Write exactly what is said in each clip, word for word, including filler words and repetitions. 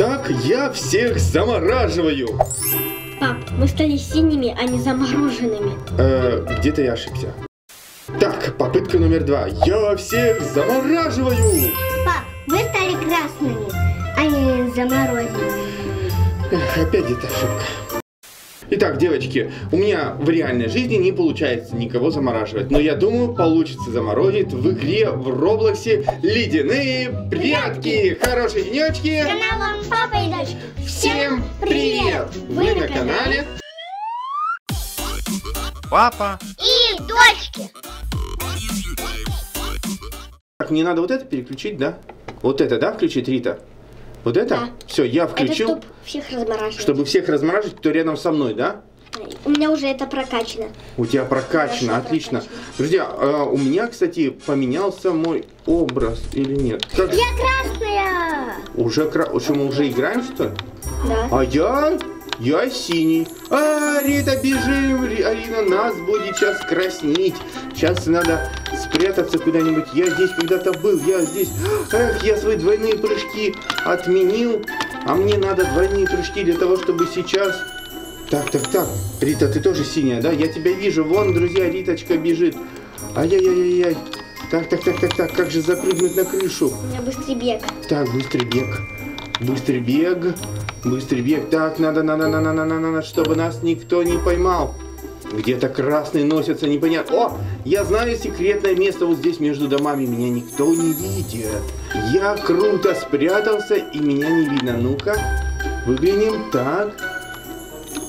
так я всех замораживаю. Пап, мы стали синими, а не замороженными. Э, где-то я ошибся. Так, попытка номер два. Я всех замораживаю. Пап, мы стали красными, а не замороженными. Эх, опять это ошибка. Итак, девочки, у меня в реальной жизни не получается никого замораживать, но я думаю, получится заморозить в игре в Роблоксе ледяные прятки. Хорошие денечки! С каналом Папа и Дочки. Всем привет! Вы, Вы на канале Папа и Дочки. Так, мне надо вот это переключить, да? Вот это, да, включить, Рита? Вот это? Да. Все, я включил. Это, чтобы всех размораживать. Чтобы всех размораживать, кто рядом со мной, да? У меня уже это прокачано. У тебя прокачано, хорошо, отлично. Прокачано. Друзья, у меня, кстати, поменялся мой образ или нет? Как... Я красная! Уже кра... Что, мы уже играем, что ли? Да. А я... Я синий. А, Рита, бежим. Арина, нас будет сейчас краснеть. Сейчас надо спрятаться куда-нибудь. Я здесь когда-то был. Я здесь. Эх, я свои двойные прыжки отменил. А мне надо двойные прыжки для того, чтобы сейчас... Так, так, так. Рита, ты тоже синяя, да? Я тебя вижу. Вон, друзья, Риточка бежит. Ай-яй-яй-яй-яй. Так, так, так, так, так. Как же запрыгнуть на крышу? У меня быстрый бег. Так, быстрый бег. Быстрый бег. Быстрый бег. Так, надо, надо, надо, надо, надо, чтобы нас никто не поймал. Где-то красные носятся, непонятно. О, я знаю секретное место вот здесь между домами. Меня никто не видит. Я круто спрятался, и меня не видно. Ну-ка, выглянем. Так.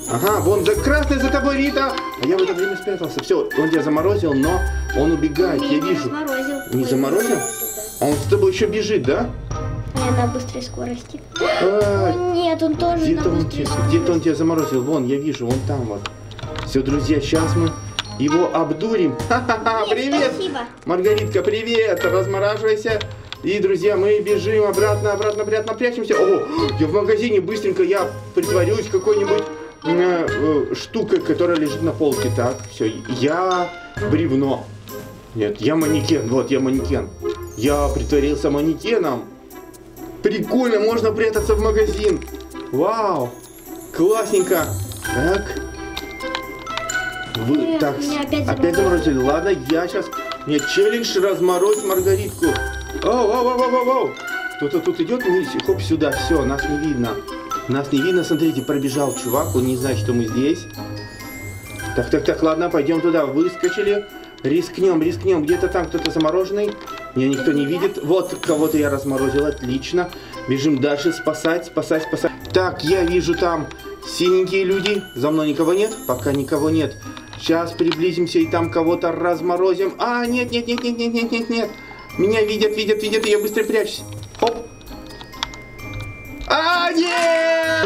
Ага, вон за красный за тобой, Рита. А я в это время спрятался. Все, он тебя заморозил, но он убегает, я вижу. Заморозил. Не заморозил? А он с тобой еще бежит, да? На быстрой скорости. А, нет, он тоже где-то на быстрой скорости. Где-то он тебя заморозил. Вон, я вижу, вон там вот. Все, друзья, сейчас мы его обдурим. Ха-ха-ха, привет! Спасибо. Маргаритка, привет! Размораживайся. И, друзья, мы бежим обратно, обратно, обратно, прячемся. Ого, я в магазине, быстренько я притворюсь какой-нибудь э, э, штукой, которая лежит на полке. Так, все, я бревно. Нет, я манекен, вот, я манекен. Я притворился манекеном. Прикольно, можно прятаться в магазин. Вау, классненько. Так. Вы, Нет, так, опять, опять заморозили. Ладно, я сейчас... Мне челлендж разморозь Маргаритку. Оу, оу, оу, оу, оу. Кто-то тут идет, и хоп, сюда. Все, нас не видно. Нас не видно, смотрите, пробежал чувак. Он не знает, что мы здесь. Так, так, так, ладно, пойдем туда. Выскочили. Рискнем, рискнем. Где-то там кто-то замороженный. Меня никто не видит. Вот, кого-то я разморозил. Отлично. Бежим дальше. Спасать, спасать, спасать. Так, я вижу там синенькие люди. За мной никого нет? Пока никого нет. Сейчас приблизимся и там кого-то разморозим. А, нет, нет, нет, нет, нет, нет, нет, нет. Меня видят, видят, видят. И я быстро прячусь. Хоп. А, нет!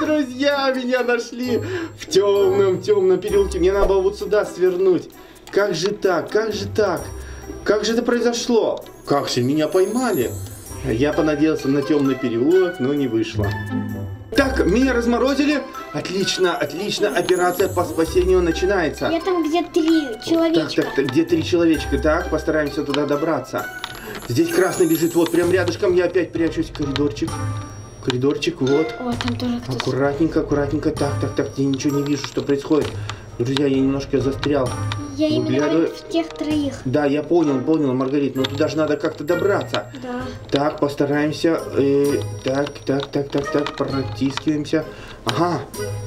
Друзья, меня нашли в темном, темном переулке. Мне надо было вот сюда свернуть. Как же так? Как же так? Как же это произошло? Как же меня поймали? Я понадеялся на темный переулок, но не вышло. Так, меня разморозили. Отлично, отлично. Операция по спасению начинается. Я там где три человечка. Так, так, так, где три человечка. Так, постараемся туда добраться. Здесь красный бежит. Вот, прям рядышком я опять прячусь. Коридорчик. Коридорчик, вот. О, там тоже кто-то. Аккуратненько, аккуратненько. Так, так, так. Я ничего не вижу, что происходит. Друзья, я немножко застрял. Я именно в тех троих. Да, я понял, понял, Маргарит. Но туда же надо как-то добраться. Да. Так, постараемся. Э, так, так, так, так, так, протискиваемся. Ага.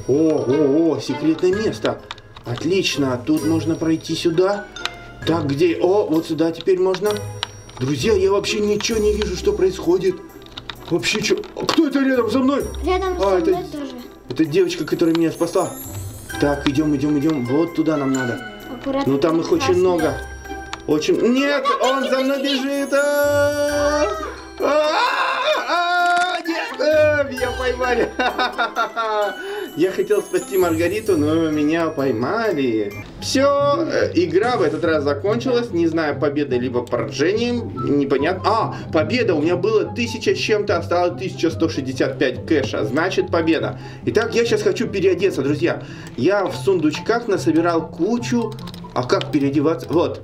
О, о, о, секретное место. Отлично. Тут можно пройти сюда. Так, где? О, вот сюда теперь можно. Друзья, я вообще ничего не вижу, что происходит. Вообще, что? Кто это рядом со мной? Рядом а, со это, мной тоже. Это девочка, которая меня спасла. Так, идем, идем, идем. Вот туда нам надо. Ну там их очень много. Очень. Нет, он за мной бежит. Нет, меня поймали. Я хотел спасти Маргариту, но меня поймали. Все, игра в этот раз закончилась. Не знаю, победой либо поражением. Непонятно. А, победа. У меня было тысяча с чем-то, осталось тысяча сто шестьдесят пять кэша. Значит, победа. Итак, я сейчас хочу переодеться, друзья. Я в сундучках насобирал кучу... А как переодеваться? Вот.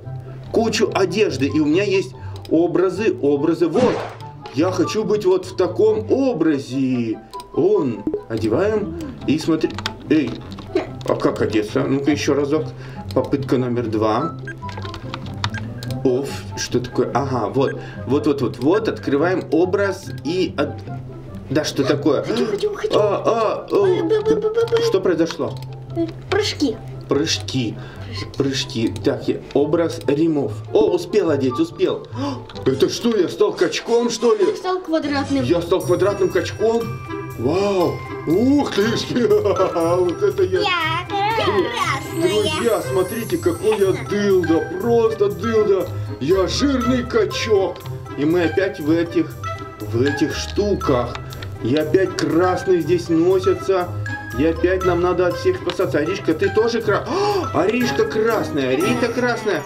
Кучу одежды. И у меня есть образы, образы. Вот. Я хочу быть вот в таком образе. Он. Одеваем. И смотри. Эй. А как одеться? Ну-ка еще разок. Попытка номер два. Оф. Что такое? Ага, вот. Вот-вот-вот-вот. Открываем образ и... От... Да, что такое? Хочу, хочу, хочу. А, а, а. Что произошло? Прыжки. Прыжки. Прыжки. Так, я. Образ Римов. О, успел одеть, успел. Это что, я стал качком, что ли? Я стал квадратным. Я стал квадратным качком? Вау. Ух ты. Вот это я. Я красная. Друзья, смотрите, какой я дылда. Просто дылда. Я жирный качок. И мы опять в этих, в этих штуках. И опять красные здесь носятся. И опять нам надо от всех спасаться. Аришка, ты тоже красная. Аришка красная, Рита красная.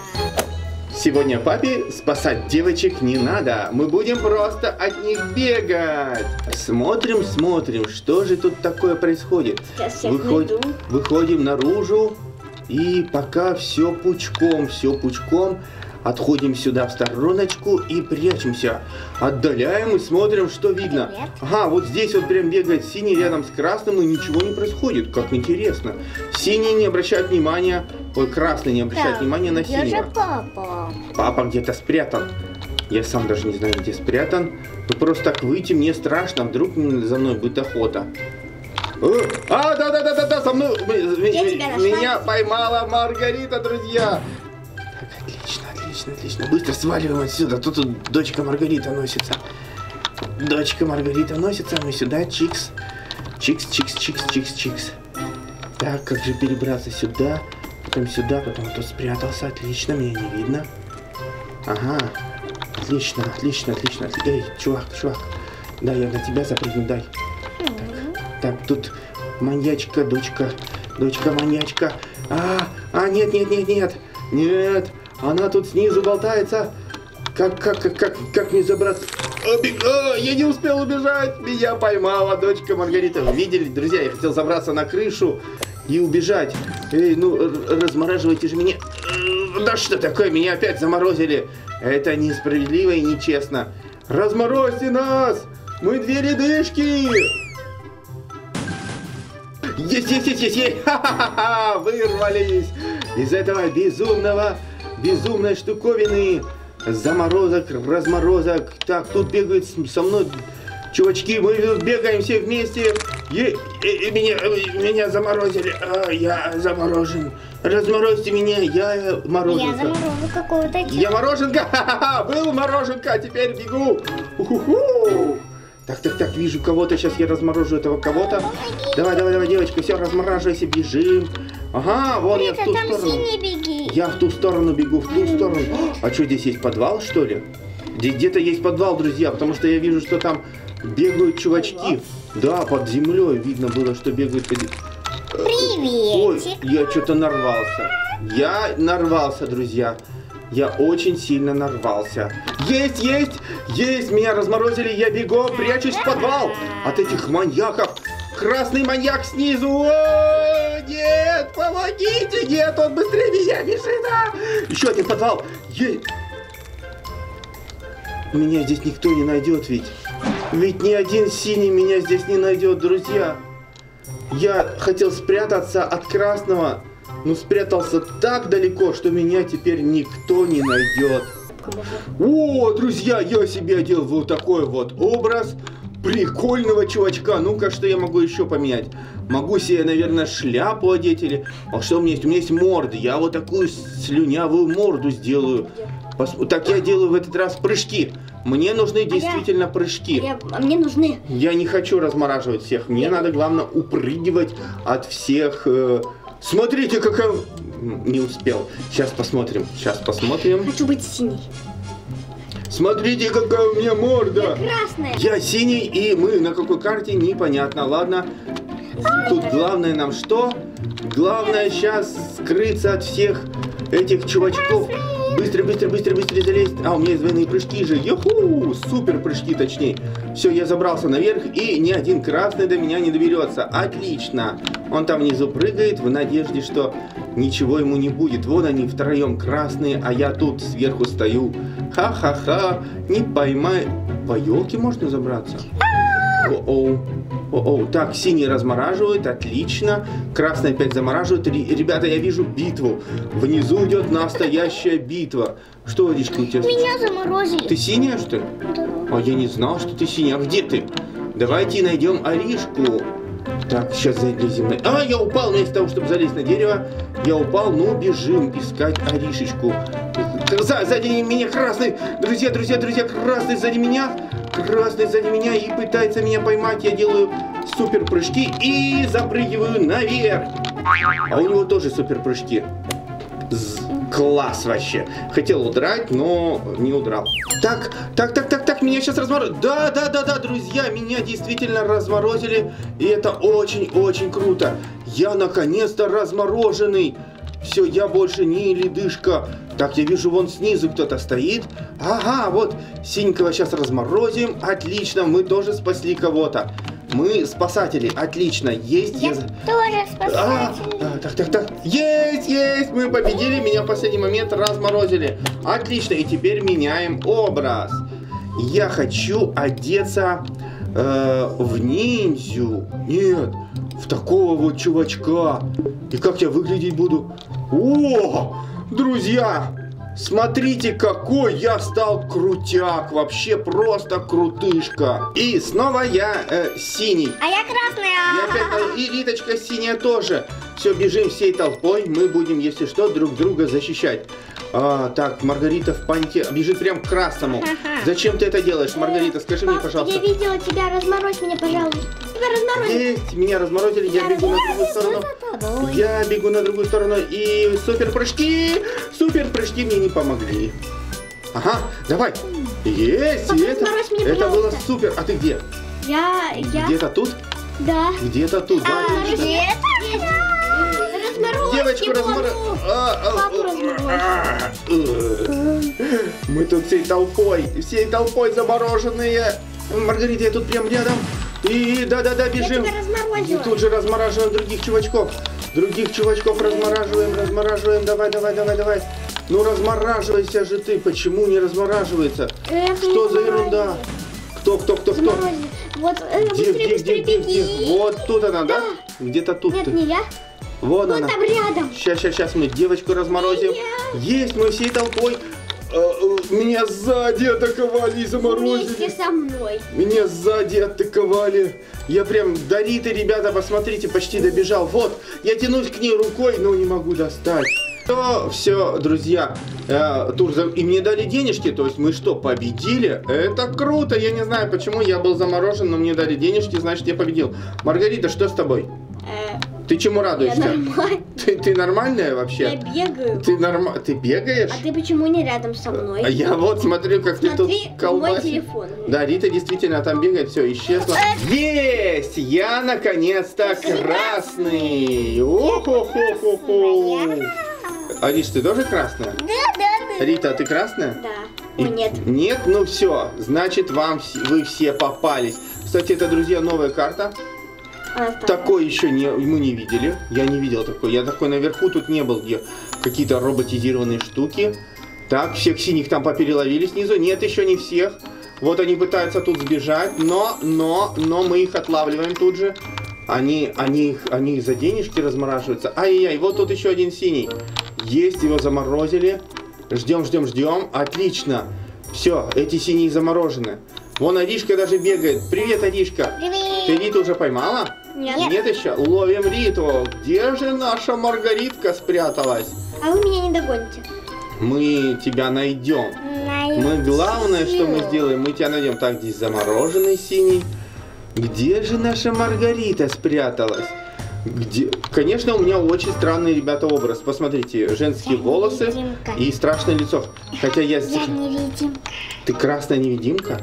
Сегодня папе спасать девочек не надо. Мы будем просто от них бегать. Смотрим, смотрим, что же тут такое происходит. Выход... Выходим наружу. И пока все пучком, все пучком. Отходим сюда в стороночку и прячемся. Отдаляем и смотрим, что видно. Ага, вот здесь вот прям бегает синий рядом с красным, и ничего не происходит. Как интересно. Синий не обращает внимания. Ой, красный не обращает так, внимания на синего. Где же папа? Папа где-то спрятан. Я сам даже не знаю, где спрятан. Но просто так выйти мне страшно. Вдруг за мной будет охота. А, да-да-да-да-да, со мной. Меня поймала Маргарита, друзья. Так, отлично. Отлично, отлично. Быстро сваливаем отсюда. Тут, тут дочка Маргарита носится. Дочка Маргарита носится. Мы сюда. Чикс. Чикс, чикс, чикс, чикс, чикс. Так, как же перебраться сюда? Потом сюда, потом тут спрятался. Отлично, меня не видно. Ага. Отлично, отлично, отлично. Эй, чувак, чувак. Да, я на тебя запрыгну, дай. Так, так, тут маньячка, дочка. Дочка маньячка. А, а, нет, нет, нет, нет. Нет. Она тут снизу болтается. Как, как, как, как, как мне забраться? О, я не успел убежать. Меня поймала дочка Маргарита. Видели, друзья, я хотел забраться на крышу и убежать. Эй, ну, размораживайте же меня. Да что такое, меня опять заморозили. Это несправедливо и нечестно. Разморозьте нас. Мы две ледышки. Есть, есть, есть, есть, есть. Ха-ха-ха-ха. Вырвались из этого безумного... Безумной штуковины, заморозок, разморозок. Так, тут бегают со мной чувачки, мы бегаем все вместе. И, и, и меня, меня заморозили, а, я заморожен. Разморозьте меня, я мороженка. Я заморожу какого-то. Я мороженка, ха-ха-ха, был мороженка, теперь бегу. У-ху-ху. Так, так, так, вижу кого-то, сейчас я разморожу этого кого-то. Давай, давай, давай, девочка, все, размораживайся, бежим. Ага, вон Рита, я в ту там сторону. Беги. Я в ту сторону бегу, в ту сторону. А что, здесь есть подвал, что ли? Здесь где-то есть подвал, друзья, потому что я вижу, что там бегают чувачки. Да, под землей видно было, что бегают. Привет. Ой, я что-то нарвался. Я нарвался, друзья. Я очень сильно нарвался. Есть, есть, есть, меня разморозили, я бегом, прячусь в подвал от этих маньяков. Красный маньяк снизу. О, нет, помогите, нет, он быстрее меня бежит. А! Еще один подвал. Есть. Меня здесь никто не найдет, ведь. Ведь ни один синий меня здесь не найдет, друзья. Я хотел спрятаться от красного, но спрятался так далеко, что меня теперь никто не найдет. О, друзья, я себе одел вот такой вот образ. Прикольного чувачка. Ну-ка, что я могу еще поменять? Могу себе, наверное, шляпу одеть или... А что у меня есть? У меня есть морды. Я вот такую слюнявую морду сделаю. Пос... Так я делаю в этот раз прыжки. Мне нужны действительно а я... прыжки. А я... а мне нужны... Я не хочу размораживать всех. Мне я... надо, главное, упрыгивать от всех... Смотрите, какая... Не успел. Сейчас посмотрим. Сейчас посмотрим. Хочу быть синей. Смотрите, какая у меня морда. Я красная. Я синий, и мы на какой карте, непонятно. Ладно, тут главное нам что? Главное сейчас скрыться от всех этих чувачков. Быстро, быстро, быстро, быстро залезть. А, у меня есть двойные прыжки же. Юху! Супер прыжки, точнее. Все, я забрался наверх, и ни один красный до меня не доберется. Отлично. Он там внизу прыгает в надежде, что ничего ему не будет. Вон они втроем красные, а я тут сверху стою. Ха-ха-ха. Не поймай. По елке можно забраться? О-оу. О-о, так, синий размораживает, отлично. Красный опять замораживает. Ребята, я вижу битву. Внизу идет настоящая битва. Что, Аришка, у тебя? Меня заморозили. Ты синяя, что ли? Да. А я не знал, что ты синяя. Где ты? Давайте найдем Аришку. Так, сейчас залезем на... А, я упал, вместо того, чтобы залезть на дерево. Я упал, но бежим искать Аришечку. Сзади меня красный. Друзья, друзья, друзья, красный сзади меня. Красный сзади меня и пытается меня поймать. Я делаю супер прыжки и запрыгиваю наверх. А у него тоже супер прыжки. Класс вообще. Хотел удрать, но не удрал. Так, так, так, так, так, меня сейчас разморозили. Да, да, да, да, друзья, меня действительно разморозили. И это очень-очень круто. Я наконец-то размороженный. Все, я больше не ледышка. Так, я вижу, вон снизу кто-то стоит. Ага, вот, синенького сейчас разморозим. Отлично, мы тоже спасли кого-то. Мы спасатели, отлично, есть. Я, я... тоже спасатель. А, а, так, так, так, есть, есть, мы победили, меня в последний момент разморозили. Отлично, и теперь меняем образ. Я хочу одеться э, в ниндзю. Нет, в такого вот чувачка. И как я выглядеть буду? О, друзья, смотрите, какой я стал крутяк. Вообще просто крутышка. И снова я э, синий. А я красная. Я опять, и Риточка синяя тоже. Все, бежим всей толпой. Мы будем, если что, друг друга защищать. А, так, Маргарита в панике. Бежит прям к красному. Ага. Зачем ты это делаешь, Маргарита? Скажи Пап, мне, пожалуйста. Я видела тебя. Разморозь меня, пожалуйста. Тебя разморозили. Есть, меня разморозили. Я, я бегу на другую сторону. Я бегу на другую сторону. И супер прыжки. Супер прыжки мне не помогли. Ага, давай. Есть. Пап, это меня, это было супер. А ты где? Я... я... Где-то тут? Да. Где-то тут. Да, а, где-то? Девочку разморозили. Мы тут всей толпой, всей толпой замороженные. Маргарита, я тут прям рядом. И да-да-да, бежим. И тут же размораживаем других чувачков. Других чувачков размораживаем, размораживаем. Давай, давай, давай, давай. Ну размораживайся же ты. Почему не размораживается? Эх, что за ерунда? Кто, кто, кто, кто? Вот, э, где, быстрее, где, быстрее, где, где, где? Вот тут она, да? Да. Где-то тут. Нет, ты. Не я. Вон вот она. Там рядом. Сейчас, сейчас, сейчас мы девочку разморозим. Я... Есть, мы всей толпой. Меня сзади атаковали и заморозили. Вместе со мной. Меня сзади атаковали. Я прям до Риты, ребята, посмотрите, почти добежал. Вот, я тянусь к ней рукой, но не могу достать. Все, все, друзья, э, тур за... и мне дали денежки, то есть мы что, победили? Это круто, я не знаю, почему я был заморожен, но мне дали денежки, значит я победил. Маргарита, что с тобой? Ты чему радуешься? Я нормальная. Ты, ты нормальная вообще? Я бегаю. Ты, норм... ты бегаешь? А ты почему не рядом со мной? А я вот смотрю, как смотри, ты тут колбасишь. Смотри, мой телефон. Да, Рита действительно там бегает, все, исчезла. Есть! Я наконец-то красный! О-хо-хо-хо-хо! Ариш, ты тоже красная? Да, да, да. Рита, а ты красная? Да. И... Нет. Нет? Ну все, значит, вам вы все попались. Кстати, это, друзья, новая карта. Такой еще не, мы не видели. Я не видел такой. Я такой наверху тут не был, где какие-то роботизированные штуки. Так, всех синих там попереловили снизу. Нет, еще не всех. Вот они пытаются тут сбежать. Но, но, но мы их отлавливаем тут же. Они, они, они за денежки размораживаются. Ай-яй-яй, вот тут еще один синий. Есть, его заморозили. Ждем, ждем, ждем. Отлично. Все, эти синие заморожены. Вон Аришка даже бегает. Привет, Аришка. Привет. Ты Риту уже поймала? Нет. Нет еще? Ловим Риту. Где же наша Маргаритка спряталась? А вы меня не догоните. Мы тебя найдем. Найдем. Мы главное, что мы сделаем, мы тебя найдем. Так, здесь замороженный синий. Где же наша Маргарита спряталась? Где? Конечно, у меня очень странный, ребята, образ. Посмотрите, женские я волосы невидимка. И страшное лицо. Хотя я... Я невидимка. Ты красная невидимка?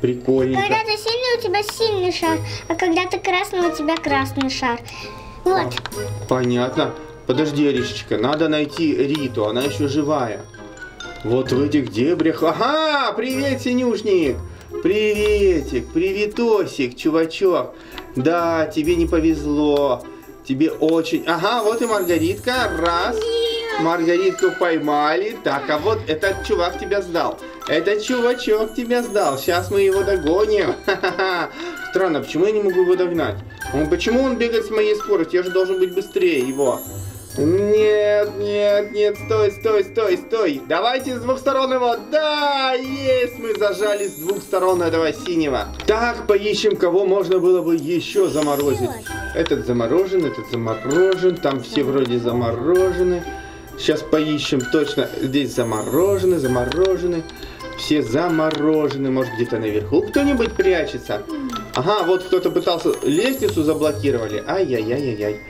Прикольно. Когда ты сильный, у тебя сильный шар, а когда ты красный, у тебя красный шар. Вот. Понятно. Подожди, Аришечка, надо найти Риту, она еще живая. Вот в этих дебрях... Ага, привет, синюшник! Приветик, приветосик, чувачок. Да, тебе не повезло. Тебе очень... Ага, вот и Маргаритка. Раз. Маргаритку поймали. Так, а вот этот чувак тебя сдал. Этот чувачок тебя сдал. Сейчас мы его догоним. Ха-ха-ха. Странно, почему я не могу его догнать? Он, почему он бегает с моей скоростью? Я же должен быть быстрее его. Нет, нет, нет, стой, стой, стой, стой. Давайте с двух сторон его. Да, есть, мы зажали с двух сторон этого синего. Так, поищем, кого можно было бы еще заморозить. Этот заморожен, этот заморожен. Там все вроде заморожены. Сейчас поищем точно. Здесь заморожены, заморожены. Все заморожены. Может, где-то наверху кто-нибудь прячется. Ага, вот кто-то пытался... Лестницу заблокировали. Ай-яй-яй-яй-яй.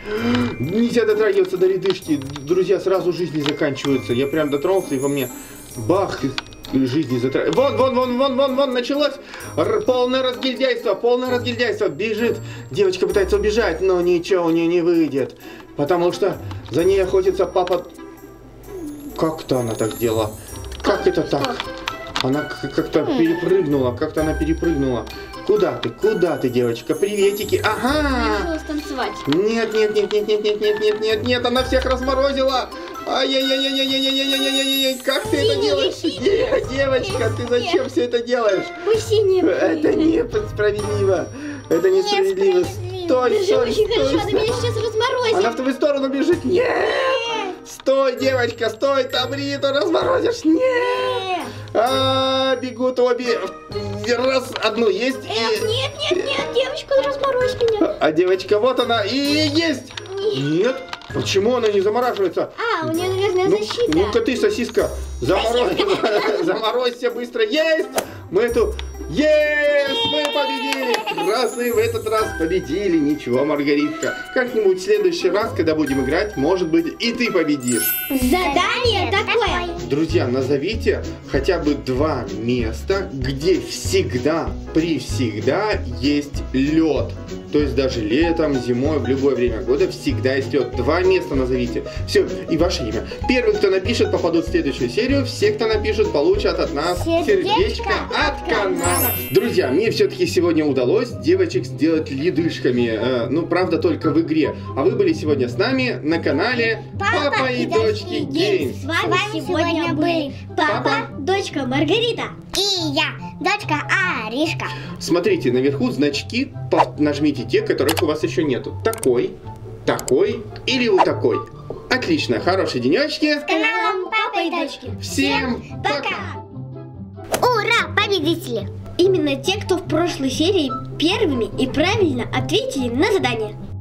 Нельзя дотрагиваться до ледышки. Друзья, сразу жизни заканчиваются. Я прям дотронулся, и во мне... Бах! Жизни затрагивается. Вон, вон, вон, вон, вон, вон! Началось Р полное разгильдяйство! Полное разгильдяйство! Бежит! Девочка пытается убежать, но ничего у нее не выйдет. Потому что за ней охотится папа... Как-то она так делала. Как это так? Она как-то перепрыгнула, как-то она перепрыгнула. Куда ты? Куда ты, девочка? Приветики. Ага. Нет, нет, нет, нет, нет, нет, нет, нет, нет, нет, она всех разморозила. Ай-яй-яй-яй-яй-яй-яй-яй-яй-яй-яй. Как ты это делаешь? Девочка, ты зачем все это делаешь? Это несправедливо. Это несправедливо. Стой, стой, стой. Она в твою сторону бежит. Нет. Стой, девочка, стой, там Риту разморозишь. Нет. А, бегут обе. Раз, одну есть. Эх, и... Нет, нет, нет, девочку разморозки нет. А девочка, вот она, и есть. Нет, почему она не замораживается? А, у нее железная ну, защита. Ну-ка ты, сосиска, заморозь, заморозься быстро. Есть, мы эту... Есть, мы победили. Красные в этот раз победили. Ничего, Маргаритка. Как-нибудь в следующий раз, когда будем играть, может быть, и ты победишь. Задание такое. Друзья, назовите хотя бы два места, где всегда, превсегда есть лед. То есть даже летом, зимой, в любое время года всегда есть лед. Два места назовите. Все, и ваше имя. Первый, кто напишет, попадут в следующую серию. Все, кто напишет, получат от нас сердечко, сердечко от канала. Друзья, мне все-таки сегодня удалось девочек сделать ледышками. Ну, правда, только в игре. А вы были сегодня с нами на канале Папа, Папа и, и Дочки Геймс. С вами сегодня были Папа, Дочка Маргарита и я, Дочка Аришка. Смотрите, наверху значки, нажмите те, которых у вас еще нету. Такой, такой или вот такой. Отлично, хорошие денечки. С каналом Папа и Дочки. Всем пока. Ура, победители! Именно те, кто в прошлой серии первыми и правильно ответили на задание.